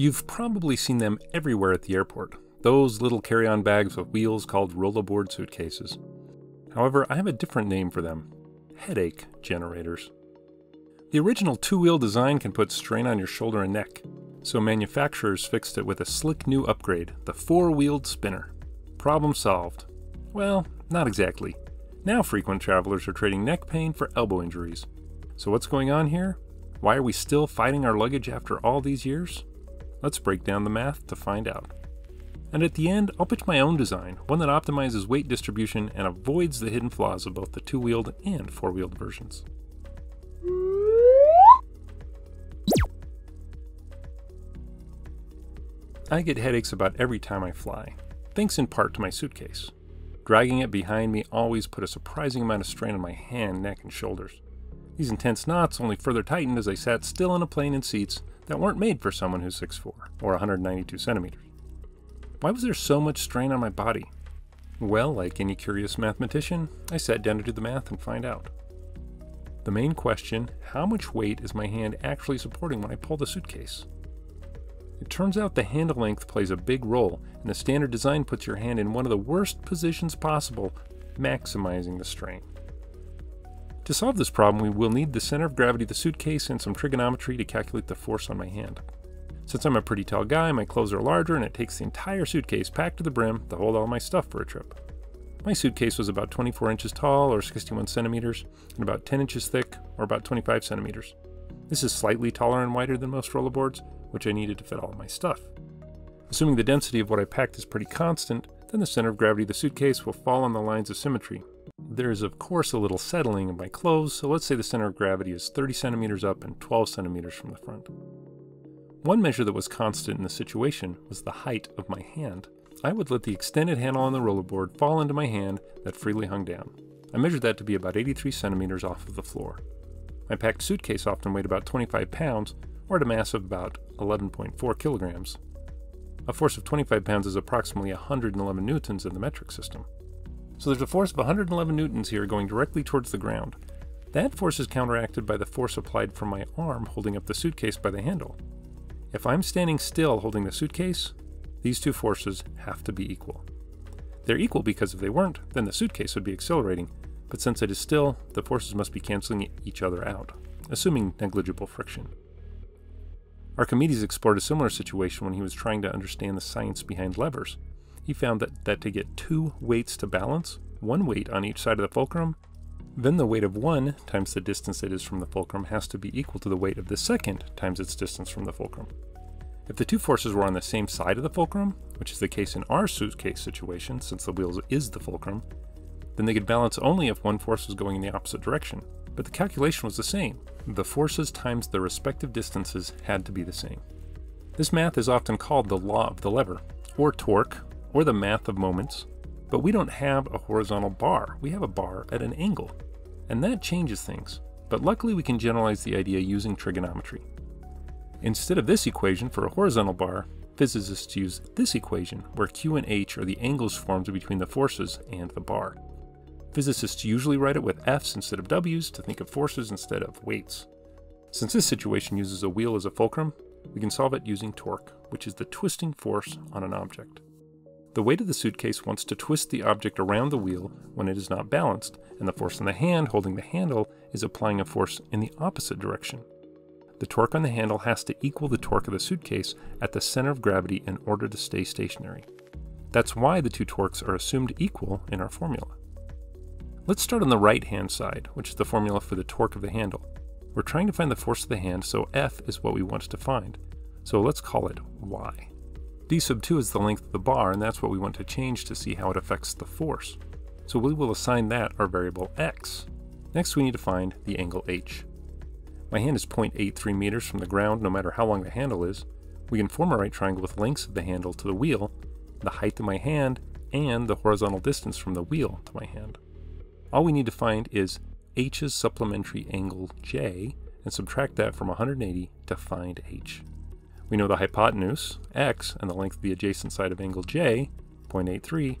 You've probably seen them everywhere at the airport, those little carry-on bags with wheels called Rollaboard suitcases. However, I have a different name for them, headache generators. The original two-wheel design can put strain on your shoulder and neck, so manufacturers fixed it with a slick new upgrade, the four-wheeled spinner. Problem solved. Well, not exactly. Now frequent travelers are trading neck pain for elbow injuries. So what's going on here? Why are we still fighting our luggage after all these years? Let's break down the math to find out. And at the end, I'll pitch my own design, one that optimizes weight distribution and avoids the hidden flaws of both the two-wheeled and four-wheeled versions. I get headaches about every time I fly, thanks in part to my suitcase. Dragging it behind me always put a surprising amount of strain on my hand, neck, and shoulders. These intense knots only further tightened as I sat still in a plane in seats that weren't made for someone who's 6'4", or 192 centimeters. Why was there so much strain on my body? Well, like any curious mathematician, I sat down to do the math and find out. The main question, how much weight is my hand actually supporting when I pull the suitcase? It turns out the handle length plays a big role, and the standard design puts your hand in one of the worst positions possible, maximizing the strain. To solve this problem, we will need the center of gravity of the suitcase and some trigonometry to calculate the force on my hand. Since I'm a pretty tall guy, my clothes are larger and it takes the entire suitcase packed to the brim to hold all my stuff for a trip. My suitcase was about 24 inches tall or 61 centimeters and about 10 inches thick or about 25 centimeters. This is slightly taller and wider than most Rollaboards, which I needed to fit all of my stuff. Assuming the density of what I packed is pretty constant, then the center of gravity of the suitcase will fall on the lines of symmetry. There is of course a little settling of my clothes, so let's say the center of gravity is 30 centimeters up and 12 centimeters from the front. One measure that was constant in the situation was the height of my hand. I would let the extended handle on the Rollaboard fall into my hand that freely hung down. I measured that to be about 83 centimeters off of the floor. My packed suitcase often weighed about 25 pounds, or at a mass of about 11.4 kilograms. A force of 25 pounds is approximately 111 newtons in the metric system. So there's a force of 111 newtons here going directly towards the ground. That force is counteracted by the force applied from my arm holding up the suitcase by the handle. If I'm standing still holding the suitcase, these two forces have to be equal. They're equal because if they weren't, then the suitcase would be accelerating, but since it is still, the forces must be canceling each other out, assuming negligible friction. Archimedes explored a similar situation when he was trying to understand the science behind levers. He found that to get two weights to balance, one weight on each side of the fulcrum, then the weight of one times the distance it is from the fulcrum has to be equal to the weight of the second times its distance from the fulcrum. If the two forces were on the same side of the fulcrum, which is the case in our suitcase situation since the wheel is the fulcrum, then they could balance only if one force was going in the opposite direction. But the calculation was the same. The forces times their respective distances had to be the same. This math is often called the law of the lever, or torque, or the math of moments, but we don't have a horizontal bar. We have a bar at an angle. And that changes things, but luckily we can generalize the idea using trigonometry. Instead of this equation for a horizontal bar, physicists use this equation where Q and H are the angles formed between the forces and the bar. Physicists usually write it with F's instead of W's to think of forces instead of weights. Since this situation uses a wheel as a fulcrum, we can solve it using torque, which is the twisting force on an object. The weight of the suitcase wants to twist the object around the wheel when it is not balanced, and the force on the hand holding the handle is applying a force in the opposite direction. The torque on the handle has to equal the torque of the suitcase at the center of gravity in order to stay stationary. That's why the two torques are assumed equal in our formula. Let's start on the right-hand side, which is the formula for the torque of the handle. We're trying to find the force of the hand, so F is what we want to find. So let's call it Y. D sub 2 is the length of the bar, and that's what we want to change to see how it affects the force. So we will assign that our variable X. Next we need to find the angle H. My hand is 0.83 meters from the ground no matter how long the handle is. We can form a right triangle with lengths of the handle to the wheel, the height of my hand, and the horizontal distance from the wheel to my hand. All we need to find is H's supplementary angle J, and subtract that from 180 to find H. We know the hypotenuse, x, and the length of the adjacent side of angle j, 0.83,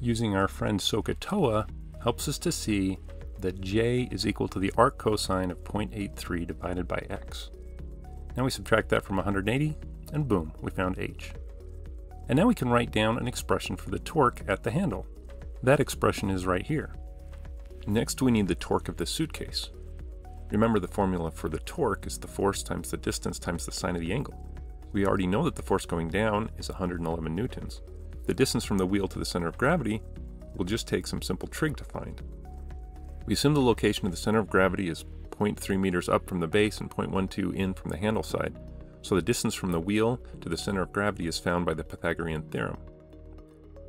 using our friend SOHCAHTOA, helps us to see that j is equal to the arc cosine of 0.83 divided by x. Now we subtract that from 180, and boom, we found h. And now we can write down an expression for the torque at the handle. That expression is right here. Next, we need the torque of the suitcase. Remember, the formula for the torque is the force times the distance times the sine of the angle. We already know that the force going down is 111 newtons. The distance from the wheel to the center of gravity will just take some simple trig to find. We assume the location of the center of gravity is 0.3 meters up from the base and 0.12 in from the handle side, so the distance from the wheel to the center of gravity is found by the Pythagorean theorem.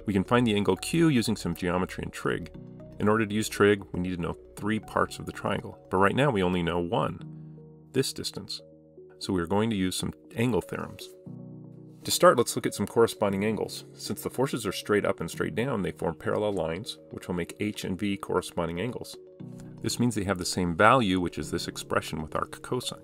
We can find the angle Q using some geometry and trig. In order to use trig, we need to know three parts of the triangle, but right now we only know one, this distance. So we are going to use some angle theorems. To start, let's look at some corresponding angles. Since the forces are straight up and straight down, they form parallel lines, which will make h and v corresponding angles. This means they have the same value, which is this expression with our cosine.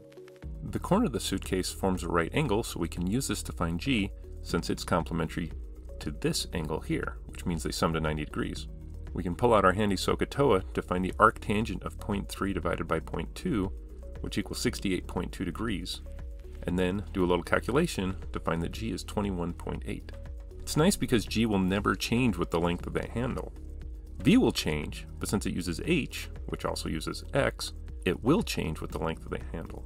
The corner of the suitcase forms a right angle, so we can use this to find g, since it's complementary to this angle here, which means they sum to 90 degrees. We can pull out our handy SOHCAHTOA to find the arctangent of 0.3 divided by 0.2, which equals 68.2 degrees. And then do a little calculation to find that g is 21.8. It's nice because g will never change with the length of the handle. V will change, but since it uses h, which also uses x, it will change with the length of the handle.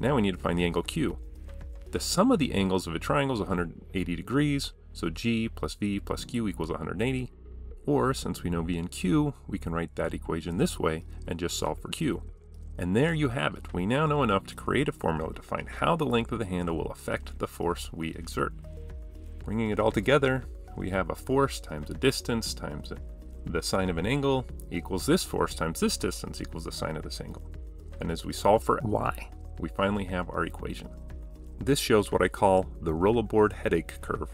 Now we need to find the angle q. The sum of the angles of a triangle is 180 degrees, so g plus v plus q equals 180. Or, since we know v and q, we can write that equation this way and just solve for q. And there you have it. We now know enough to create a formula to find how the length of the handle will affect the force we exert. Bringing it all together, we have a force times a distance times the sine of an angle equals this force times this distance equals the sine of this angle. And as we solve for y, we finally have our equation. This shows what I call the Rollaboard headache curve.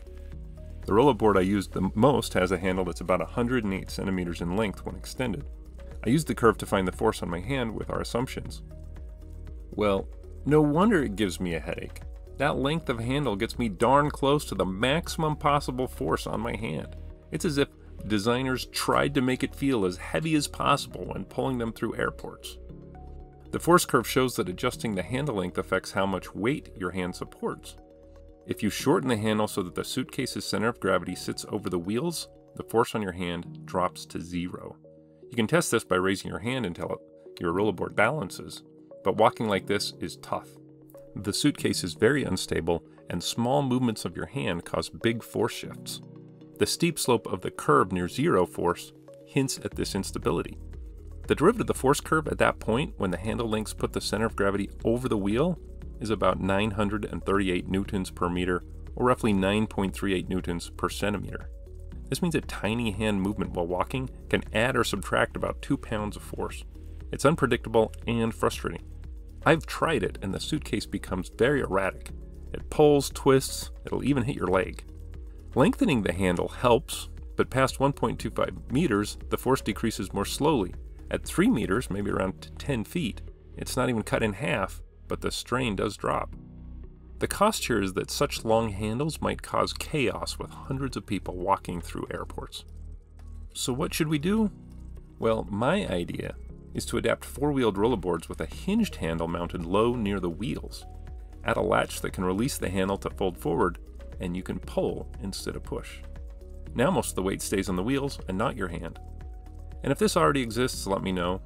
The Rollaboard I used the most has a handle that's about 108 centimeters in length when extended. I used the curve to find the force on my hand with our assumptions. Well, no wonder it gives me a headache. That length of handle gets me darn close to the maximum possible force on my hand. It's as if designers tried to make it feel as heavy as possible when pulling them through airports. The force curve shows that adjusting the handle length affects how much weight your hand supports. If you shorten the handle so that the suitcase's center of gravity sits over the wheels, the force on your hand drops to zero. You can test this by raising your hand until your Rollaboard balances, but walking like this is tough. The suitcase is very unstable, and small movements of your hand cause big force shifts. The steep slope of the curve near zero force hints at this instability. The derivative of the force curve at that point, when the handle lengths put the center of gravity over the wheel, is about 938 newtons per meter, or roughly 9.38 newtons per centimeter. This means a tiny hand movement while walking can add or subtract about 2 pounds of force. It's unpredictable and frustrating. I've tried it, and the suitcase becomes very erratic. It pulls, twists, it'll even hit your leg. Lengthening the handle helps, but past 1.25 meters, the force decreases more slowly. At 3 meters, maybe around 10 feet, it's not even cut in half, but the strain does drop. The cost here is that such long handles might cause chaos with hundreds of people walking through airports. So what should we do? Well, my idea is to adapt four-wheeled Rollaboards with a hinged handle mounted low near the wheels. Add a latch that can release the handle to fold forward, and you can pull instead of push. Now most of the weight stays on the wheels and not your hand. And if this already exists, let me know.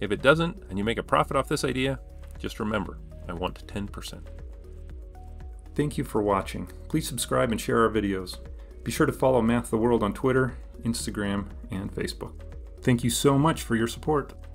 If it doesn't, and you make a profit off this idea, just remember, I want 10%. Thank you for watching. Please subscribe and share our videos. Be sure to follow Math the World on Twitter, Instagram, and Facebook. Thank you so much for your support.